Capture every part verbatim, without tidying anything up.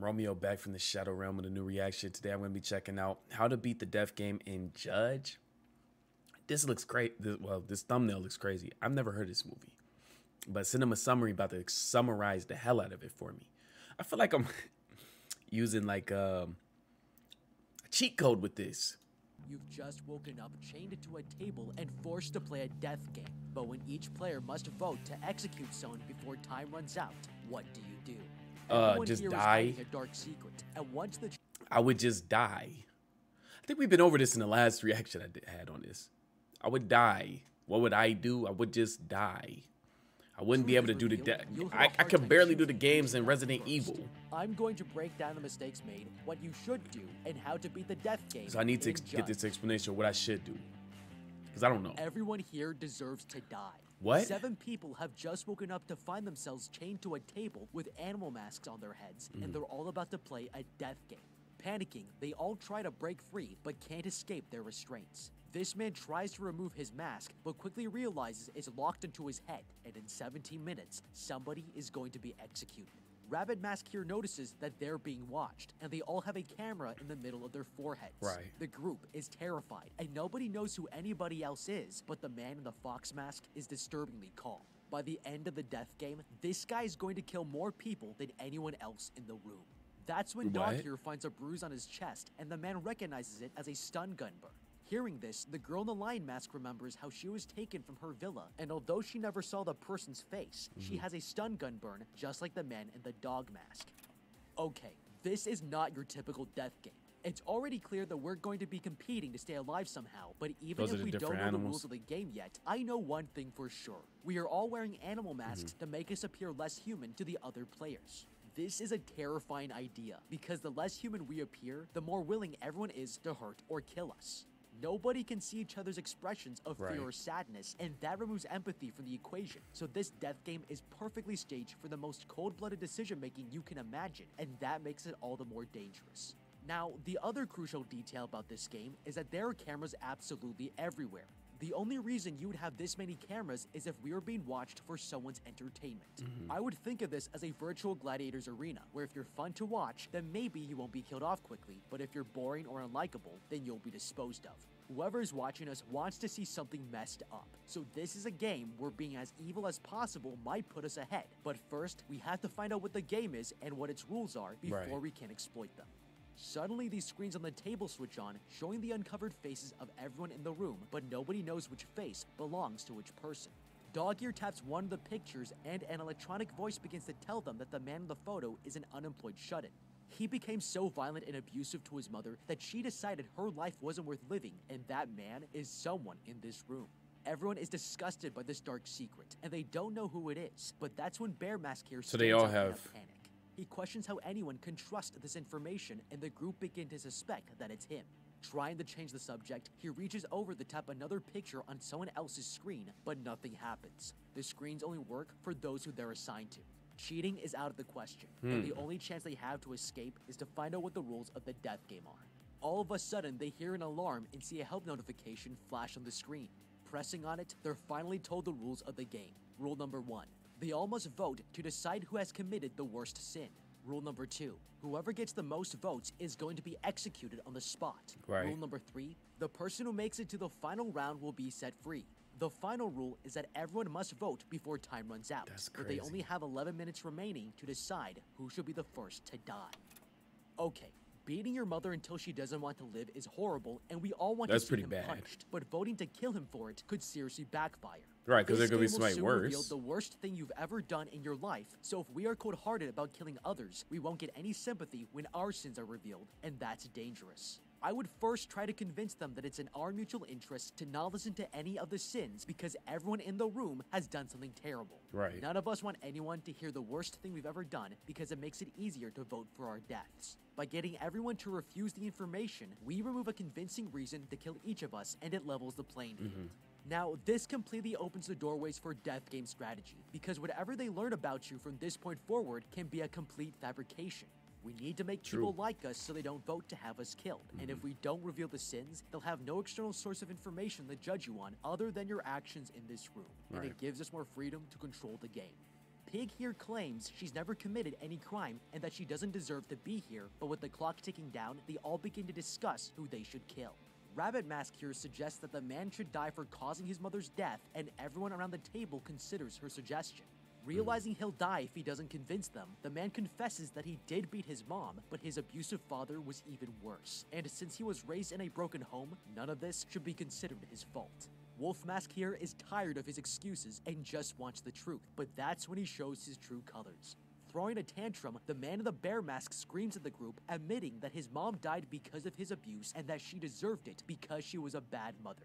Romeo back from the Shadow Realm with a new reaction. Today I'm going to be checking out how to beat the death game in Judge. This looks great. Well, this thumbnail looks crazy. I've never heard of this movie, but Cinema Summary about to summarize the hell out of it for me. I feel like I'm using like um, a cheat code with this. You've just woken up, chained to a table, and forced to play a death game. But when each player must vote to execute someone before time runs out, what do you do? Uh, just die. A dark secret. And once the I would just die. I think we've been over this in the last reaction I did, had on this. I would die. What would I do? I would just die. I wouldn't be able to do the death. I, I can barely do the games in Resident Evil. I'm going to break down the mistakes made, what you should do, and how to beat the death game. So I need to get this explanation of what I should do, because I don't know. Everyone here deserves to die. What? Seven people have just woken up to find themselves chained to a table with animal masks on their heads, mm. and they're all about to play a death game. Panicking, they all try to break free, but can't escape their restraints. This man tries to remove his mask, but quickly realizes it's locked into his head, and in seventeen minutes, somebody is going to be executed. Rabbit Mask here notices that they're being watched, and they all have a camera in the middle of their foreheads. Right. The group is terrified, and nobody knows who anybody else is, but the man in the fox mask is disturbingly calm. By the end of the death game, this guy is going to kill more people than anyone else in the room. That's when Dog here finds a bruise on his chest, and the man recognizes it as a stun gun burn. Hearing this, the girl in the lion mask remembers how she was taken from her villa, and although she never saw the person's face, mm-hmm. she has a stun gun burn just like the man in the dog mask. Okay, this is not your typical death game. It's already clear that we're going to be competing to stay alive somehow, but even Those if we don't know animals. the rules of the game yet, I know one thing for sure. We are all wearing animal masks mm-hmm. to make us appear less human to the other players. This is a terrifying idea, because the less human we appear, the more willing everyone is to hurt or kill us. Nobody can see each other's expressions of right. fear or sadness, and that removes empathy from the equation. So this death game is perfectly staged for the most cold-blooded decision-making you can imagine, and that makes it all the more dangerous. Now, the other crucial detail about this game is that there are cameras absolutely everywhere. The only reason you would have this many cameras is if we were being watched for someone's entertainment. Mm-hmm. I would think of this as a virtual gladiators arena, where if you're fun to watch, then maybe you won't be killed off quickly, but if you're boring or unlikable, then you'll be disposed of. Whoever is watching us wants to see something messed up. So this is a game where being as evil as possible might put us ahead. But first, we have to find out what the game is and what its rules are before right. we can exploit them. Suddenly, these screens on the table switch on, showing the uncovered faces of everyone in the room, but nobody knows which face belongs to which person. Dog here taps one of the pictures, and an electronic voice begins to tell them that the man in the photo is an unemployed shut-in. He became so violent and abusive to his mother that she decided her life wasn't worth living, and that man is someone in this room. Everyone is disgusted by this dark secret, and they don't know who it is, but that's when Bear Mask here stands so they all up have... in a panic. He questions how anyone can trust this information, and the group begin to suspect that it's him. Trying to change the subject, he reaches over to tap another picture on someone else's screen, but nothing happens. The screens only work for those who they're assigned to. Cheating is out of the question, hmm. and the only chance they have to escape is to find out what the rules of the death game are. All of a sudden, they hear an alarm and see a help notification flash on the screen. Pressing on it, they're finally told the rules of the game. Rule number one. They all must vote to decide who has committed the worst sin. Rule number two, whoever gets the most votes is going to be executed on the spot. Right. Rule number three, the person who makes it to the final round will be set free. The final rule is that everyone must vote before time runs out. That's crazy. But they only have eleven minutes remaining to decide who should be the first to die. Okay. Beating your mother until she doesn't want to live is horrible, and we all want That's to see him bad. punished. But voting to kill him for it could seriously backfire. Right, because there could be something worse. The worst thing you've ever done in your life. So if we are cold-hearted about killing others, we won't get any sympathy when our sins are revealed, and that's dangerous. I would first try to convince them that it's in our mutual interest to not listen to any of the sins, because everyone in the room has done something terrible. Right. None of us want anyone to hear the worst thing we've ever done, because it makes it easier to vote for our deaths. By getting everyone to refuse the information, we remove a convincing reason to kill each of us, and it levels the playing field. Mm-hmm. Now, this completely opens the doorways for death game strategy, because whatever they learn about you from this point forward can be a complete fabrication. We need to make True. people like us so they don't vote to have us killed, mm-hmm. and if we don't reveal the sins, they'll have no external source of information to judge you on other than your actions in this room, All and right. it gives us more freedom to control the game. Pig here claims she's never committed any crime and that she doesn't deserve to be here, but with the clock ticking down, they all begin to discuss who they should kill. Rabbit Mask here suggests that the man should die for causing his mother's death, and everyone around the table considers her suggestion. Realizing he'll die if he doesn't convince them, the man confesses that he did beat his mom, but his abusive father was even worse, and since he was raised in a broken home, none of this should be considered his fault. Wolf Mask here is tired of his excuses and just wants the truth, but that's when he shows his true colors. Throwing a tantrum, the man in the bear mask screams at the group, admitting that his mom died because of his abuse and that she deserved it because she was a bad mother.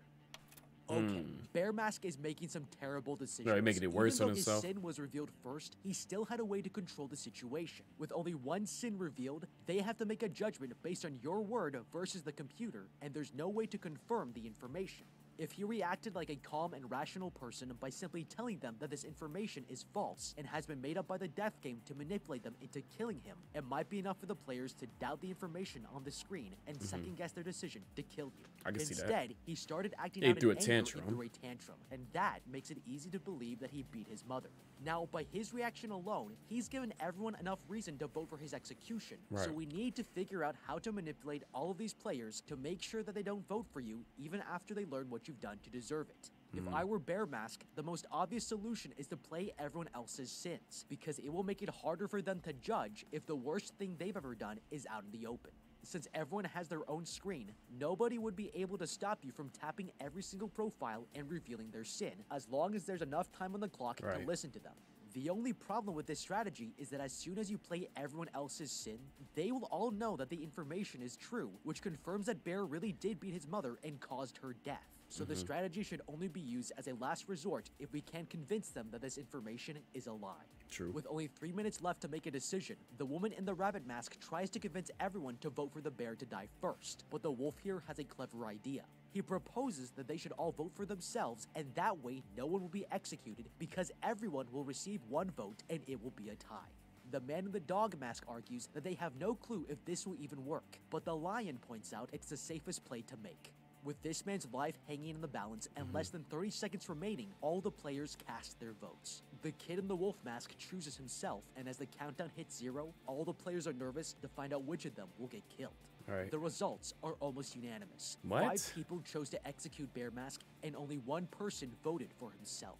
Okay, mm. Bear Mask is making some terrible decisions. No, he's making it worse on himself. Even though his sin was revealed first, he still had a way to control the situation. With only one sin revealed, they have to make a judgment based on your word versus the computer, and there's no way to confirm the information. If he reacted like a calm and rational person by simply telling them that this information is false and has been made up by the death game to manipulate them into killing him, it might be enough for the players to doubt the information on the screen and mm-hmm. second-guess their decision to kill you. I can Instead, see that. he started acting out in anger and threw a tantrum, and that makes it easy to believe that he beat his mother. Now, by his reaction alone, he's given everyone enough reason to vote for his execution, right. so we need to figure out how to manipulate all of these players to make sure that they don't vote for you even after they learn what you've done to deserve it. If I were Bear Mask, the most obvious solution is to play everyone else's sins, because it will make it harder for them to judge if the worst thing they've ever done is out in the open. Since everyone has their own screen, nobody would be able to stop you from tapping every single profile and revealing their sin, as long as there's enough time on the clock right. to listen to them. The only problem with this strategy is that as soon as you play everyone else's sin, they will all know that the information is true, which confirms that Bear really did beat his mother and caused her death. So mm-hmm. the strategy should only be used as a last resort if we can convince them that this information is a lie. True. With only three minutes left to make a decision, the woman in the rabbit mask tries to convince everyone to vote for the bear to die first, but the wolf here has a clever idea. He proposes that they should all vote for themselves, and that way no one will be executed because everyone will receive one vote and it will be a tie. The man in the dog mask argues that they have no clue if this will even work, but the lion points out it's the safest play to make. With this man's life hanging in the balance and less than thirty seconds remaining, all the players cast their votes. The kid in the wolf mask chooses himself, and as the countdown hits zero, all the players are nervous to find out which of them will get killed. All right. The results are almost unanimous. What? Five people chose to execute Bear Mask, and only one person voted for himself.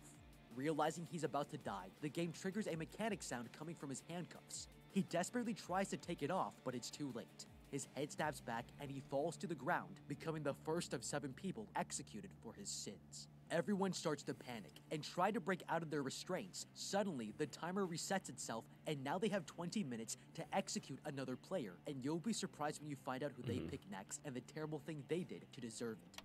Realizing he's about to die, the game triggers a mechanic sound coming from his handcuffs. He desperately tries to take it off, but it's too late. His head snaps back and he falls to the ground, becoming the first of seven people executed for his sins. Everyone starts to panic and try to break out of their restraints. Suddenly, the timer resets itself, and now they have twenty minutes to execute another player, and you'll be surprised when you find out who they mm-hmm. pick next and the terrible thing they did to deserve it.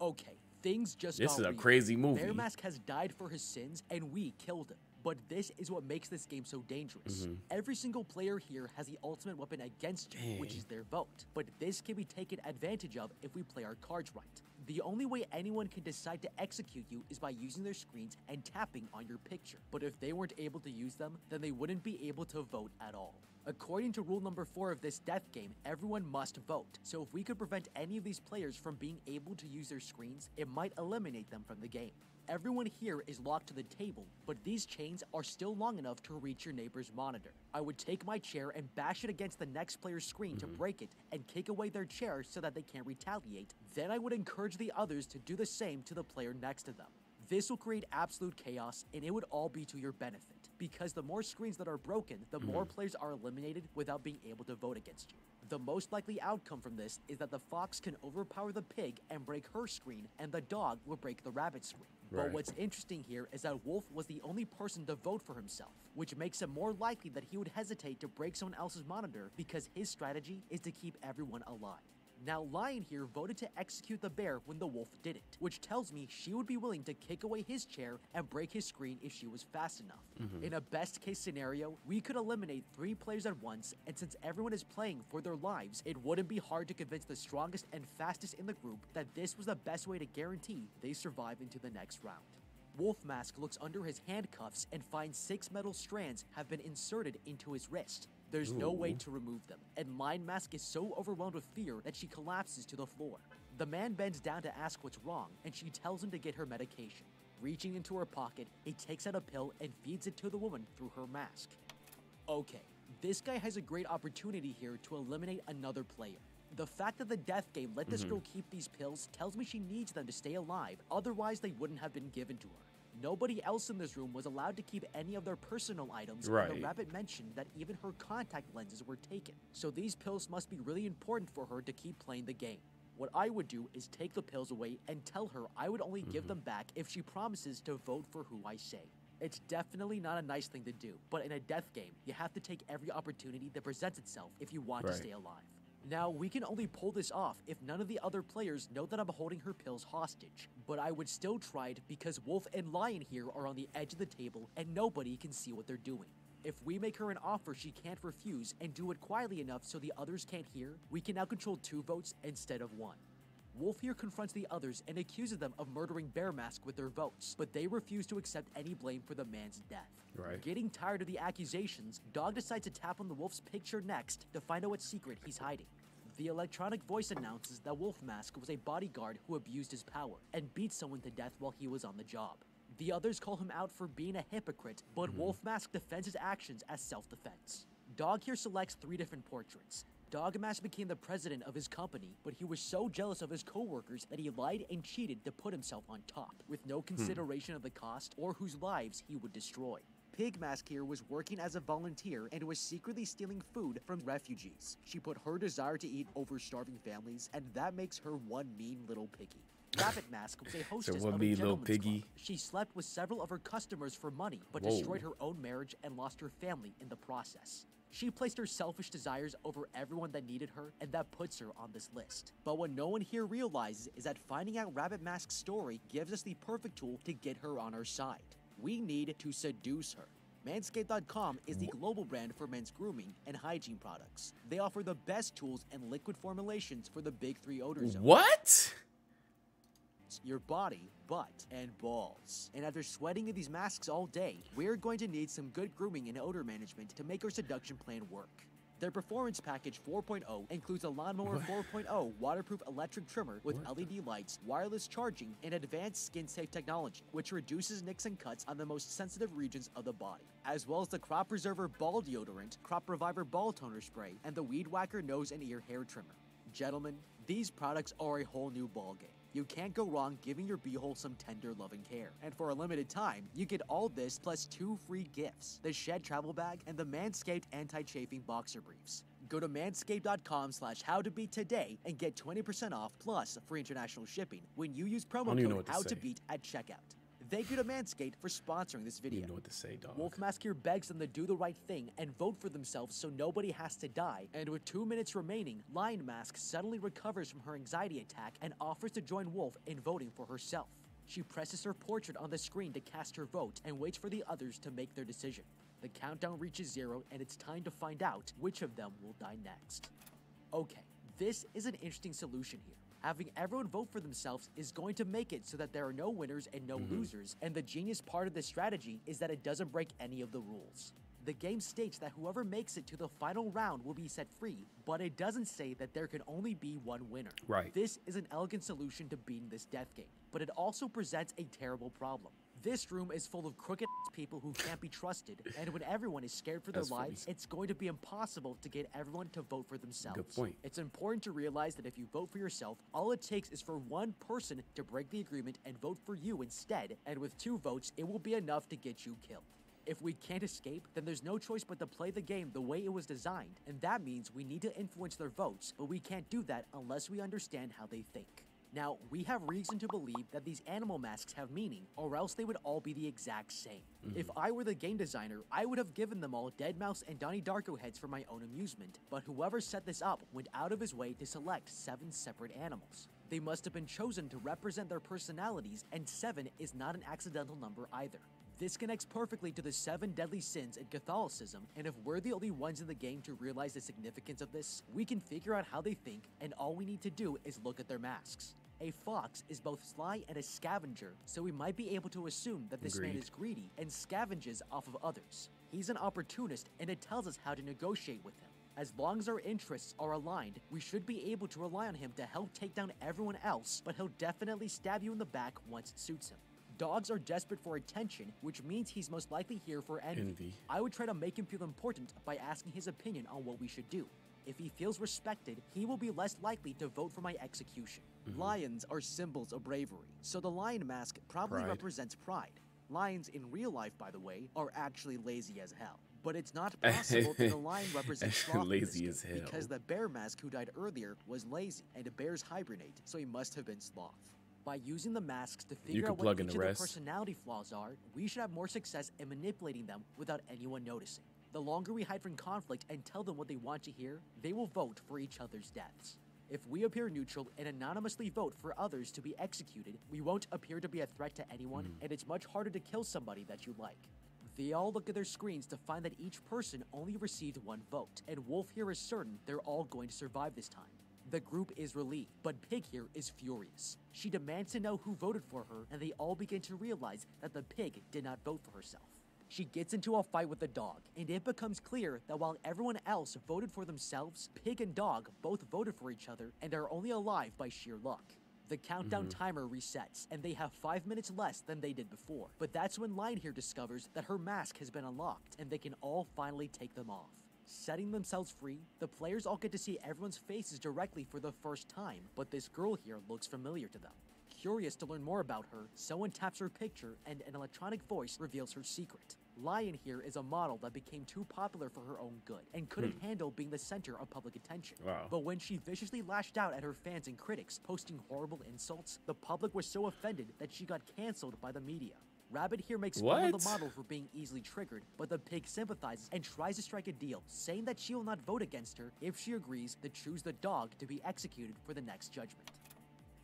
Okay, things just got real. This is a crazy movie. Bear Mask has died for his sins, and we killed him. But this is what makes this game so dangerous. Mm-hmm. Every single player here has the ultimate weapon against you, Dang. which is their vote. But this can be taken advantage of if we play our cards right. The only way anyone can decide to execute you is by using their screens and tapping on your picture. But if they weren't able to use them, then they wouldn't be able to vote at all. According to rule number four of this death game, everyone must vote. So if we could prevent any of these players from being able to use their screens, it might eliminate them from the game. Everyone here is locked to the table, but these chains are still long enough to reach your neighbor's monitor. I would take my chair and bash it against the next player's screen mm-hmm. to break it and kick away their chair so that they can't retaliate. Then I would encourage the others to do the same to the player next to them. This will create absolute chaos, and it would all be to your benefit, because the more screens that are broken, the mm-hmm. more players are eliminated without being able to vote against you. The most likely outcome from this is that the fox can overpower the pig and break her screen, and the dog will break the rabbit screen. Right. But what's interesting here is that Wolf was the only person to vote for himself, which makes it more likely that he would hesitate to break someone else's monitor because his strategy is to keep everyone alive. Now, Lion here voted to execute the bear when the wolf didn't, which tells me she would be willing to kick away his chair and break his screen if she was fast enough. Mm-hmm. In a best-case scenario, we could eliminate three players at once, and since everyone is playing for their lives, it wouldn't be hard to convince the strongest and fastest in the group that this was the best way to guarantee they survive into the next round. Wolf Mask looks under his handcuffs and finds six metal strands have been inserted into his wrist. There's Ooh. no way to remove them, and Lion Mask is so overwhelmed with fear that she collapses to the floor. The man bends down to ask what's wrong, and she tells him to get her medication. Reaching into her pocket, he takes out a pill and feeds it to the woman through her mask. Okay, this guy has a great opportunity here to eliminate another player. The fact that the death game let this mm-hmm. girl keep these pills tells me she needs them to stay alive, otherwise they wouldn't have been given to her. Nobody else in this room was allowed to keep any of their personal items, right. and the rabbit mentioned that even her contact lenses were taken. So these pills must be really important for her to keep playing the game. What I would do is take the pills away and tell her I would only mm-hmm. give them back if she promises to vote for who I say. It's definitely not a nice thing to do, but in a death game, you have to take every opportunity that presents itself if you want right. to stay alive. Now, we can only pull this off if none of the other players know that I'm holding her pills hostage, but I would still try it because Wolf and Lion here are on the edge of the table and nobody can see what they're doing. If we make her an offer she can't refuse and do it quietly enough so the others can't hear, we can now control two votes instead of one. Wolf here confronts the others and accuses them of murdering Bear Mask with their votes, but they refuse to accept any blame for the man's death. Right. Getting tired of the accusations, Dog decides to tap on the wolf's picture next to find out what secret he's hiding. The electronic voice announces that Wolf Mask was a bodyguard who abused his power and beat someone to death while he was on the job. The others call him out for being a hypocrite, but mm-hmm. Wolf Mask defends his actions as self-defense. Dog here selects three different portraits. Dog Mask became the president of his company, but he was so jealous of his co-workers that he lied and cheated to put himself on top, with no consideration hmm. of the cost or whose lives he would destroy. Pig Mask here was working as a volunteer and was secretly stealing food from refugees. She put her desire to eat over starving families, and that makes her one mean little piggy. Rabbit Mask was a hostess so of a gentleman's piggy. club. She slept with several of her customers for money, but Whoa. destroyed her own marriage and lost her family in the process. She placed her selfish desires over everyone that needed her, and that puts her on this list. But what no one here realizes is that finding out Rabbit Mask's story gives us the perfect tool to get her on our side. We need to seduce her. Manscaped dot com is the global brand for men's grooming and hygiene products. They offer the best tools and liquid formulations for the big three odors. What? Your body, butt, and balls. And after sweating in these masks all day, we're going to need some good grooming and odor management to make our seduction plan work. Their Performance Package four point oh includes a Lawnmower four point oh waterproof electric trimmer with what? L E D lights, wireless charging, and advanced skin-safe technology, which reduces nicks and cuts on the most sensitive regions of the body, as well as the Crop Preserver Ball Deodorant, Crop Reviver Ball Toner Spray, and the Weed Whacker Nose and Ear Hair Trimmer. Gentlemen, these products are a whole new ballgame. You can't go wrong giving your beehole some tender loving care. And for a limited time, you get all this plus two free gifts, the Shed Travel Bag and the Manscaped Anti-Chafing Boxer Briefs. Go to manscaped.com slash howtobeat today and get twenty percent off plus free international shipping when you use promo code howtobeat at checkout. Thank you to Manscaped for sponsoring this video. You know what to say, dog. Wolf Mask here begs them to do the right thing and vote for themselves so nobody has to die. And with two minutes remaining, Lion Mask suddenly recovers from her anxiety attack and offers to join Wolf in voting for herself. She presses her portrait on the screen to cast her vote and waits for the others to make their decision. The countdown reaches zero, and it's time to find out which of them will die next. Okay, this is an interesting solution here. Having everyone vote for themselves is going to make it so that there are no winners and no mm-hmm. losers, and the genius part of this strategy is that it doesn't break any of the rules. The game states that whoever makes it to the final round will be set free, but it doesn't say that there can only be one winner. Right. This is an elegant solution to beating this death game, but it also presents a terrible problem. This room is full of crooked people who can't be trusted, and when everyone is scared for their That's lives, funny. It's going to be impossible to get everyone to vote for themselves. Good point. It's important to realize that if you vote for yourself, all it takes is for one person to break the agreement and vote for you instead, and with two votes, it will be enough to get you killed. If we can't escape, then there's no choice but to play the game the way it was designed, and that means we need to influence their votes, but we can't do that unless we understand how they think. Now, we have reason to believe that these animal masks have meaning, or else they would all be the exact same. Mm-hmm. If I were the game designer, I would have given them all Deadmau five and Donnie Darko heads for my own amusement, but whoever set this up went out of his way to select seven separate animals. They must have been chosen to represent their personalities, and seven is not an accidental number either. This connects perfectly to the seven deadly sins in Catholicism, and if we're the only ones in the game to realize the significance of this, we can figure out how they think, and all we need to do is look at their masks. A fox is both sly and a scavenger, so we might be able to assume that this Agreed. man is greedy and scavenges off of others. He's an opportunist, and it tells us how to negotiate with him. As long as our interests are aligned, we should be able to rely on him to help take down everyone else, but he'll definitely stab you in the back once it suits him. Dogs are desperate for attention, which means he's most likely here for envy. envy. I would try to make him feel important by asking his opinion on what we should do. If he feels respected, he will be less likely to vote for my execution. Mm-hmm. Lions are symbols of bravery, so the lion mask probably pride. represents pride. Lions in real life, by the way, are actually lazy as hell. But it's not possible that the lion represents lazy as hell, because the bear mask who died earlier was lazy, and bears hibernate, so he must have been sloth. By using the masks to figure out what each of their personality flaws are, we should have more success in manipulating them without anyone noticing. The longer we hide from conflict and tell them what they want to hear, they will vote for each other's deaths. If we appear neutral and anonymously vote for others to be executed, we won't appear to be a threat to anyone, mm. and it's much harder to kill somebody that you like. They all look at their screens to find that each person only received one vote, and Wolf here is certain they're all going to survive this time. The group is relieved, but Pig here is furious. She demands to know who voted for her, and they all begin to realize that the pig did not vote for herself. She gets into a fight with the dog, and it becomes clear that while everyone else voted for themselves, Pig and Dog both voted for each other and are only alive by sheer luck. The countdown mm-hmm. timer resets, and they have five minutes less than they did before. But that's when Lion here discovers that her mask has been unlocked, and they can all finally take them off. Setting themselves free, the players all get to see everyone's faces directly for the first time, but this girl here looks familiar to them. Curious to learn more about her, someone taps her picture, and an electronic voice reveals her secret. Lion here is a model that became too popular for her own good and couldn't hmm. handle being the center of public attention. Wow. But when she viciously lashed out at her fans and critics, posting horrible insults, the public was so offended that she got canceled by the media. Rabbit here makes what? fun of the model for being easily triggered, but the pig sympathizes and tries to strike a deal, saying that she will not vote against her if she agrees to choose the dog to be executed for the next judgment.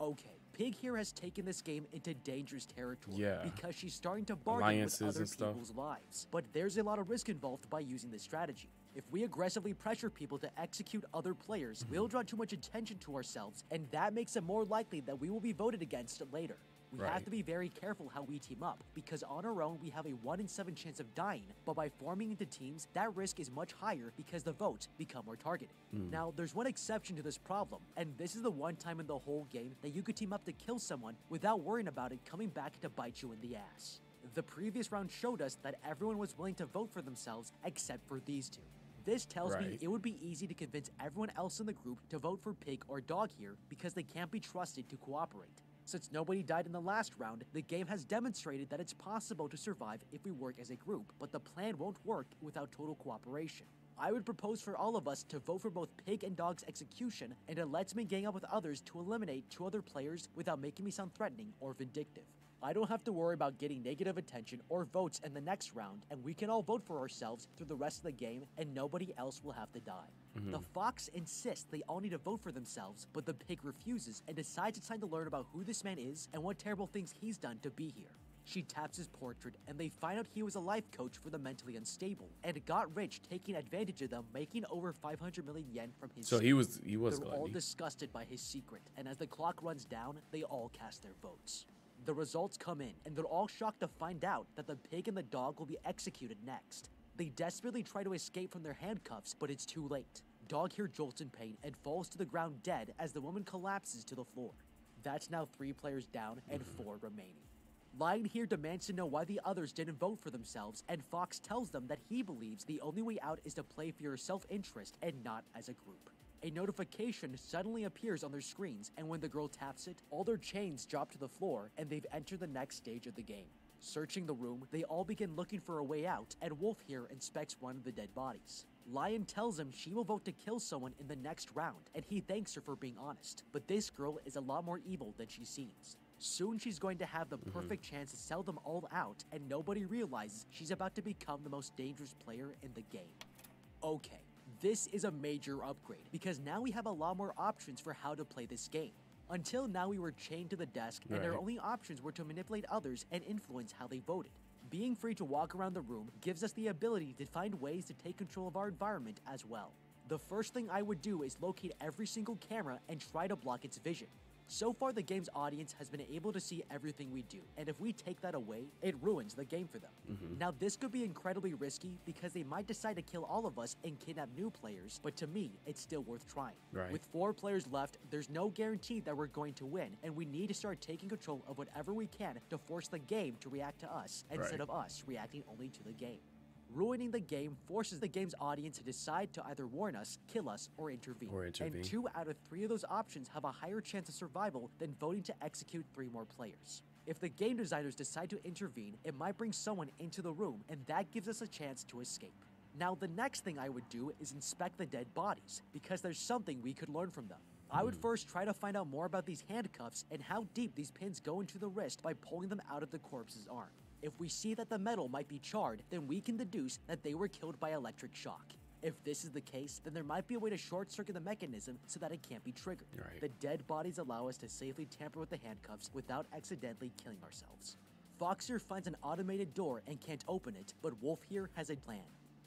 Okay. Pig here has taken this game into dangerous territory yeah. because she's starting to bargain Alliances with other people's lives. But there's a lot of risk involved by using this strategy. If we aggressively pressure people to execute other players, mm-hmm. we'll draw too much attention to ourselves, and that makes it more likely that we will be voted against later. We right. have to be very careful how we team up, because on our own we have a one in seven chance of dying, but by forming into teams, that risk is much higher because the votes become more targeted. Mm. Now, there's one exception to this problem, and this is the one time in the whole game that you could team up to kill someone without worrying about it coming back to bite you in the ass. The previous round showed us that everyone was willing to vote for themselves except for these two. This tells right. me it would be easy to convince everyone else in the group to vote for Pig or Dog here because they can't be trusted to cooperate. Since nobody died in the last round, the game has demonstrated that it's possible to survive if we work as a group, but the plan won't work without total cooperation. I would propose for all of us to vote for both Pig and Dog's execution, and it lets me gang up with others to eliminate two other players without making me sound threatening or vindictive. I don't have to worry about getting negative attention or votes in the next round, and we can all vote for ourselves through the rest of the game, and nobody else will have to die. Mm-hmm. The fox insists they all need to vote for themselves, but the pig refuses and decides it's time to learn about who this man is and what terrible things he's done to be here. She taps his portrait, and they find out he was a life coach for the mentally unstable, and got rich taking advantage of them, making over five hundred million yen from his. So he was, he was. They're all disgusted by his secret, and as the clock runs down, they all cast their votes. The results come in, and they're all shocked to find out that the pig and the dog will be executed next. They desperately try to escape from their handcuffs, but it's too late. Dog here jolts in pain and falls to the ground dead as the woman collapses to the floor. That's now three players down and four remaining. Lion here demands to know why the others didn't vote for themselves, and Fox tells them that he believes the only way out is to play for your self-interest and not as a group. A notification suddenly appears on their screens, and when the girl taps it, all their chains drop to the floor, and they've entered the next stage of the game. Searching the room, they all begin looking for a way out, and Wolf here inspects one of the dead bodies. Lion tells him she will vote to kill someone in the next round, and he thanks her for being honest, but this girl is a lot more evil than she seems. Soon she's going to have the perfect mm-hmm. chance to sell them all out, and nobody realizes she's about to become the most dangerous player in the game. Okay. This is a major upgrade, because now we have a lot more options for how to play this game. Until now, we were chained to the desk, and right. our only options were to manipulate others and influence how they voted. Being free to walk around the room gives us the ability to find ways to take control of our environment as well. The first thing I would do is locate every single camera and try to block its vision. So far, the game's audience has been able to see everything we do, and if we take that away, it ruins the game for them. Mm-hmm. Now, this could be incredibly risky because they might decide to kill all of us and kidnap new players, but to me, it's still worth trying. Right. With four players left, there's no guarantee that we're going to win, and we need to start taking control of whatever we can to force the game to react to us instead right. of us reacting only to the game. Ruining the game forces the game's audience to decide to either warn us, kill us, or intervene. Or intervene. And two out of three of those options have a higher chance of survival than voting to execute three more players. If the game designers decide to intervene, it might bring someone into the room, and that gives us a chance to escape. Now, the next thing I would do is inspect the dead bodies, because there's something we could learn from them. I would first try to find out more about these handcuffs and how deep these pins go into the wrist by pulling them out of the corpse's arm. If we see that the metal might be charred, then we can deduce that they were killed by electric shock. If this is the case, then there might be a way to short-circuit the mechanism so that it can't be triggered. Right. The dead bodies allow us to safely tamper with the handcuffs without accidentally killing ourselves. Foxer finds an automated door and can't open it, but Wolf here has a plan.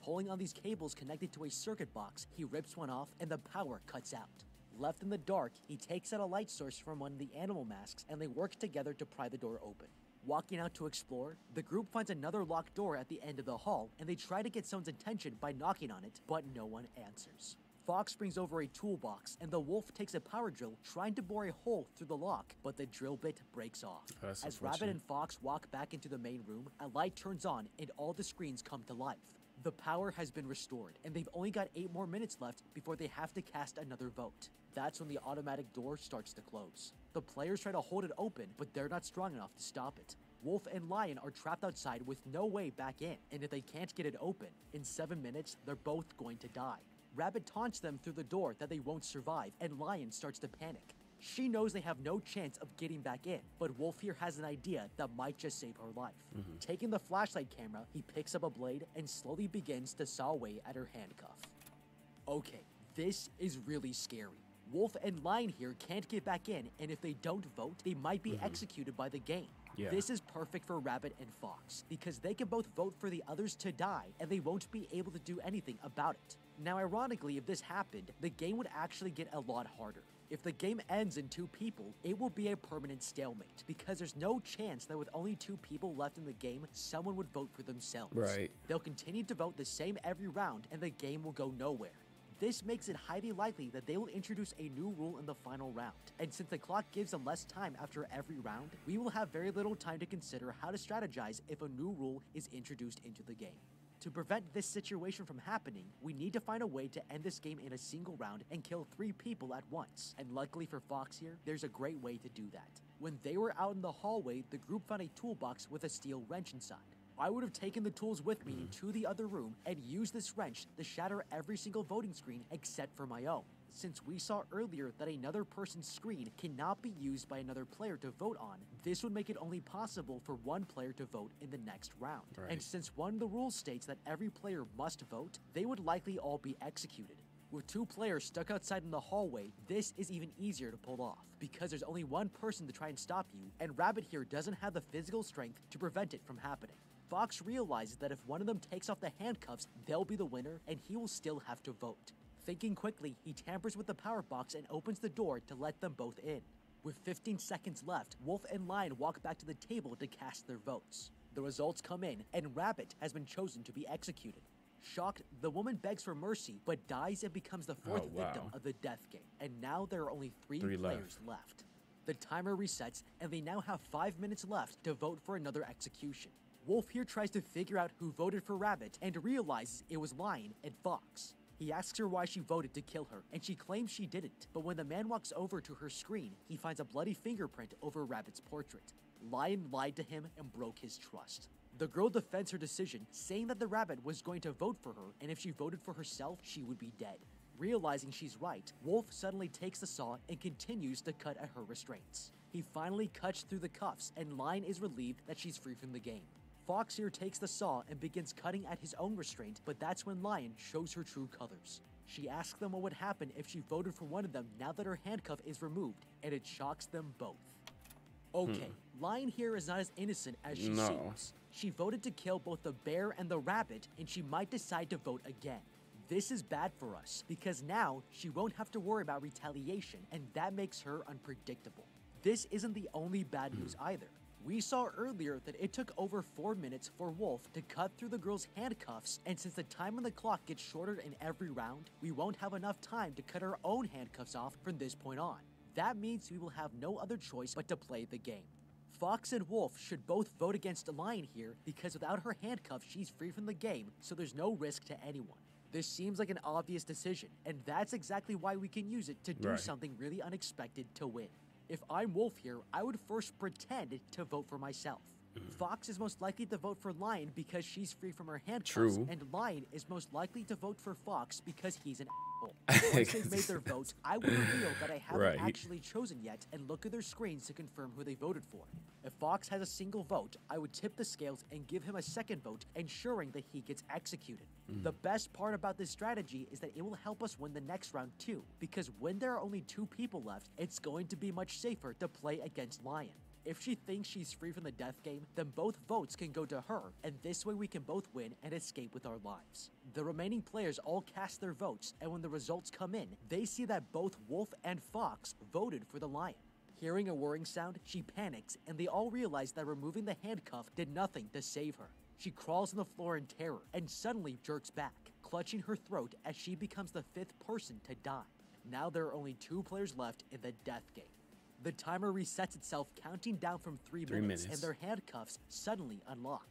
Pulling on these cables connected to a circuit box, he rips one off and the power cuts out. Left in the dark, he takes out a light source from one of the animal masks and they work together to pry the door open. Walking out to explore, the group finds another locked door at the end of the hall and they try to get someone's attention by knocking on it, but no one answers. Fox brings over a toolbox and the wolf takes a power drill trying to bore a hole through the lock, but the drill bit breaks off. That's As Rabbit and Fox walk back into the main room, a light turns on and all the screens come to life. The power has been restored and they've only got eight more minutes left before they have to cast another vote. That's when the automatic door starts to close. The players try to hold it open, but they're not strong enough to stop it. Wolf and Lion are trapped outside with no way back in, and if they can't get it open, in seven minutes, they're both going to die. Rabbit taunts them through the door that they won't survive, and Lion starts to panic. She knows they have no chance of getting back in, but Wolf here has an idea that might just save her life. Mm-hmm. Taking the flashlight camera, he picks up a blade and slowly begins to saw away at her handcuff. Okay, this is really scary. Wolf and Lion here can't get back in, and if they don't vote, they might be mm-hmm. executed by the game. Yeah. This is perfect for Rabbit and Fox, because they can both vote for the others to die, and they won't be able to do anything about it. Now, ironically, if this happened, the game would actually get a lot harder. If the game ends in two people, it will be a permanent stalemate, because there's no chance that with only two people left in the game, someone would vote for themselves. Right. They'll continue to vote the same every round, and the game will go nowhere. This makes it highly likely that they will introduce a new rule in the final round, and since the clock gives them less time after every round, we will have very little time to consider how to strategize if a new rule is introduced into the game. To prevent this situation from happening, we need to find a way to end this game in a single round and kill three people at once, and luckily for Fox here, there's a great way to do that. When they were out in the hallway, the group found a toolbox with a steel wrench inside. I would have taken the tools with me to the other room and used this wrench to shatter every single voting screen except for my own, since we saw earlier that another person's screen cannot be used by another player to vote on. This would make it only possible for one player to vote in the next round. Right. And since one of the rules states that every player must vote, they would likely all be executed. With two players stuck outside in the hallway, this is even easier to pull off, because there's only one person to try and stop you, and Rabbit here doesn't have the physical strength to prevent it from happening. Fox realizes that if one of them takes off the handcuffs, they'll be the winner, and he will still have to vote. Thinking quickly, he tampers with the power box and opens the door to let them both in. With fifteen seconds left, Wolf and Lion walk back to the table to cast their votes. The results come in, and Rabbit has been chosen to be executed. Shocked, the woman begs for mercy, but dies and becomes the fourth oh, wow. victim of the death game. And now there are only three, three players left. left. The timer resets, and they now have five minutes left to vote for another execution. Wolf here tries to figure out who voted for Rabbit and realizes it was Lion and Fox. He asks her why she voted to kill her, and she claims she didn't, but when the man walks over to her screen, he finds a bloody fingerprint over Rabbit's portrait. Lion lied to him and broke his trust. The girl defends her decision, saying that the rabbit was going to vote for her, and if she voted for herself, she would be dead. Realizing she's right, Wolf suddenly takes the saw and continues to cut at her restraints. He finally cuts through the cuffs, and Lion is relieved that she's free from the game. Fox here takes the saw and begins cutting at his own restraint, but that's when Lion shows her true colors. She asks them what would happen if she voted for one of them now that her handcuff is removed, and it shocks them both. Okay, hmm. Lion here is not as innocent as she no. seems. She voted to kill both the bear and the rabbit, and she might decide to vote again. This is bad for us, because now she won't have to worry about retaliation, and that makes her unpredictable. This isn't the only bad news either. We saw earlier that it took over four minutes for Wolf to cut through the girl's handcuffs, and since the time on the clock gets shorter in every round, we won't have enough time to cut our own handcuffs off from this point on. That means we will have no other choice but to play the game. Fox and Wolf should both vote against Lion here, because without her handcuffs she's free from the game, so there's no risk to anyone. This seems like an obvious decision, and that's exactly why we can use it to do right. something really unexpected to win. If I'm Wolf here, I would first pretend to vote for myself. Fox is most likely to vote for Lion because she's free from her handcuffs, True. and Lion is most likely to vote for Fox because he's an asshole. Once they've made their votes, I will reveal that I haven't right. actually chosen yet and look at their screens to confirm who they voted for. If Fox has a single vote, I would tip the scales and give him a second vote, ensuring that he gets executed. Mm. The best part about this strategy is that it will help us win the next round too, because when there are only two people left, it's going to be much safer to play against Lion. If she thinks she's free from the death game, then both votes can go to her, and this way we can both win and escape with our lives. The remaining players all cast their votes, and when the results come in, they see that both Wolf and Fox voted for the Lion. Hearing a whirring sound, she panics, and they all realize that removing the handcuff did nothing to save her. She crawls on the floor in terror, and suddenly jerks back, clutching her throat as she becomes the fifth person to die. Now there are only two players left in the death game. The timer resets itself, counting down from three, three minutes, minutes, and their handcuffs suddenly unlock.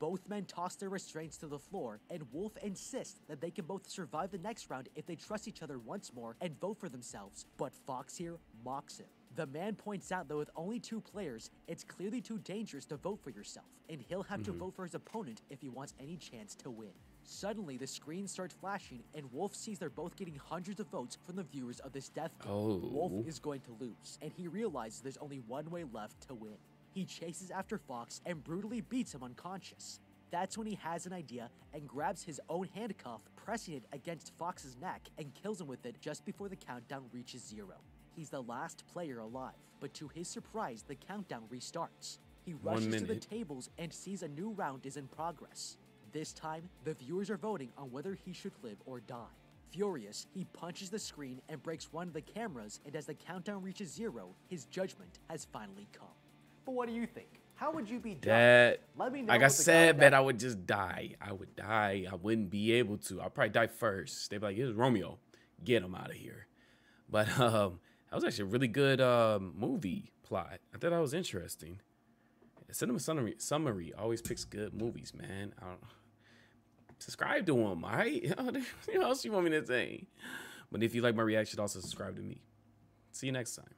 Both men toss their restraints to the floor, and Wolf insists that they can both survive the next round if they trust each other once more and vote for themselves, but Fox here mocks him. The man points out that with only two players, it's clearly too dangerous to vote for yourself, and he'll have mm-hmm. to vote for his opponent if he wants any chance to win. Suddenly, the screen starts flashing, and Wolf sees they're both getting hundreds of votes from the viewers of this death game. Oh. Wolf is going to lose, and he realizes there's only one way left to win. He chases after Fox and brutally beats him unconscious. That's when he has an idea and grabs his own handcuff, pressing it against Fox's neck, and kills him with it just before the countdown reaches zero. He's the last player alive, but to his surprise, the countdown restarts. He rushes to the tables and sees a new round is in progress. This time, the viewers are voting on whether he should live or die. Furious, he punches the screen and breaks one of the cameras, and as the countdown reaches zero, his judgment has finally come. But what do you think? How would you be done? That, Let me know like I said, man, I would just die. I would die. I wouldn't be able to. I'd probably die first. They'd be like, here's Romeo. Get him out of here. But um, that was actually a really good um, movie plot. I thought that was interesting. Cinema Summary, summary always picks good movies, man. I don't subscribe to them, all right? What else you want me to say? But if you like my reaction, also subscribe to me. See you next time.